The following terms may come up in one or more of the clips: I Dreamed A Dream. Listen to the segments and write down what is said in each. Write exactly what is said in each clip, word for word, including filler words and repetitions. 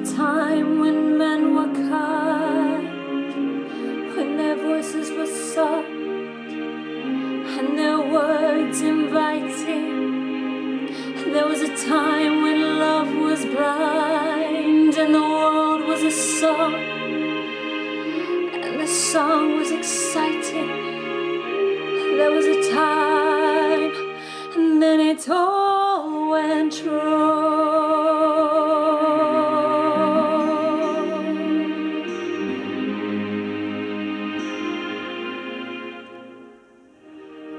a time when men were kind, when their voices were soft and their words inviting. And there was a time when love was blind and the world was a song, and the song was exciting. And there was a time, and then it all went wrong.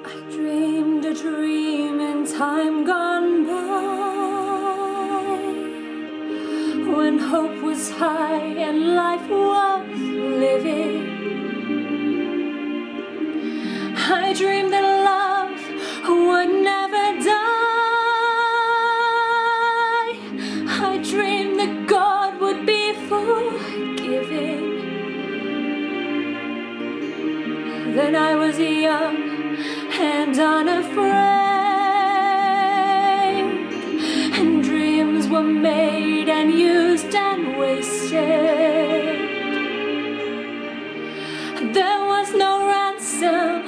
I dreamed a dream in time gone by, when hope was high and life was living. I dreamed that love would never die. I dreamed that God would be forgiving. Then I was young and unafraid, and dreams were made and used and wasted. There was no ransom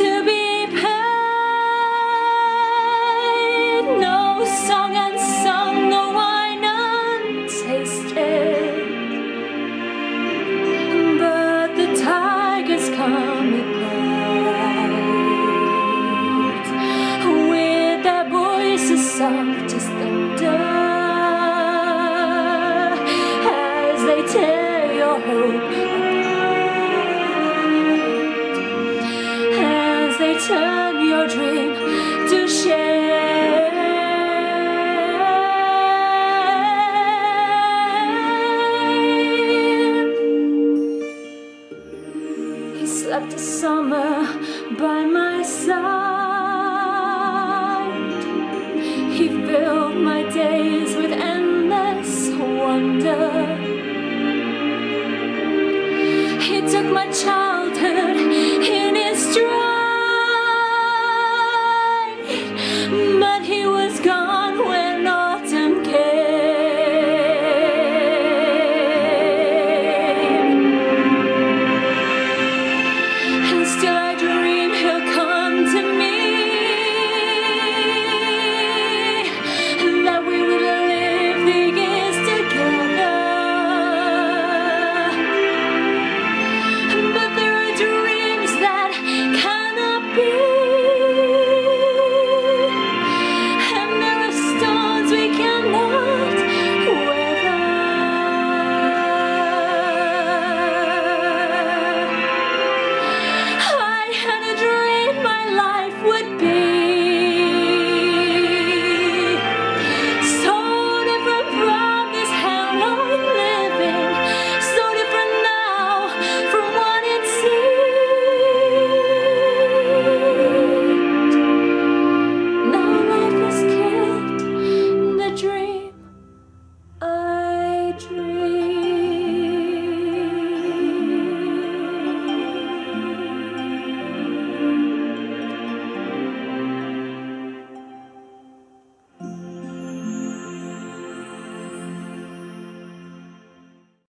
to be paid, no song unsung, no wine untasted. But the tiger's come and gone, soft as thunder, as they tear your hope apart, as they turn your dream to shame. He slept a summer by my side. He filled my days with endless wonder. He took my child.